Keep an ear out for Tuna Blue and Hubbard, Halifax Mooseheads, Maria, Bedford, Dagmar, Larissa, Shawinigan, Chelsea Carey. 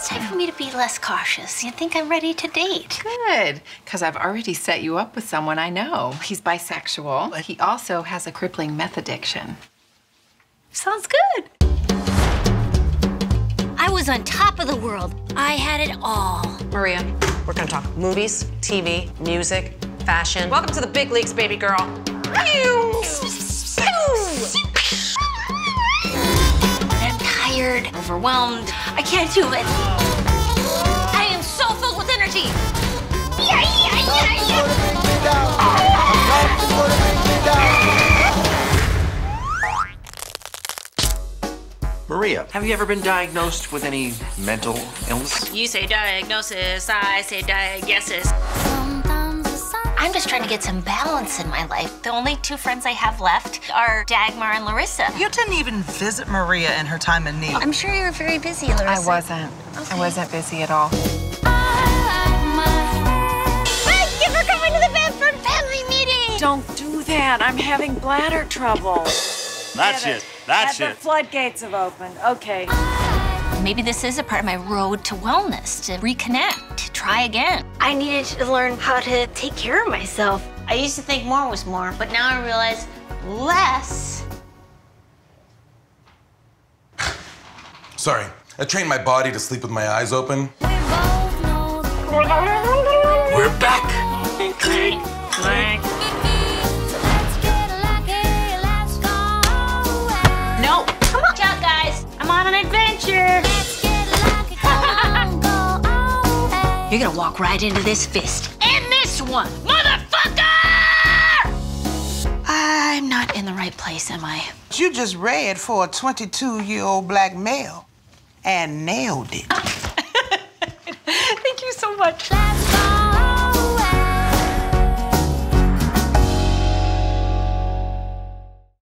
It's time for me to be less cautious. You think I'm ready to date? Good, because I've already set you up with someone I know. He's bisexual. He also has a crippling meth addiction. Sounds good. I was on top of the world. I had it all. Maria, we're gonna talk movies, TV, music, fashion. Welcome to the big leagues, baby girl. I'm tired, overwhelmed. I can't do it. I am so filled with energy. Maria, have you ever been diagnosed with any mental illness? You say diagnosis, I say diagesis. I'm just trying to get some balance in my life. The only two friends I have left are Dagmar and Larissa. You didn't even visit Maria in her time in need. I'm sure you were very busy, Larissa. I wasn't. Okay. I wasn't busy at all. Thank you for coming to the Bedford family meeting! Don't do that. I'm having bladder trouble. That's it. That's it. The floodgates have opened. Okay. Maybe this is a part of my road to wellness, to reconnect, try again. I needed to learn how to take care of myself. I used to think more was more, but now I realize less. Sorry, I trained my body to sleep with my eyes open. We're back. Clank, clank. No, come on. Watch out, guys. I'm on an adventure. You're gonna walk right into this fist. And this one! Motherfucker! I'm not in the right place, am I? You just read for a 22-year-old black male and nailed it. Thank you so much.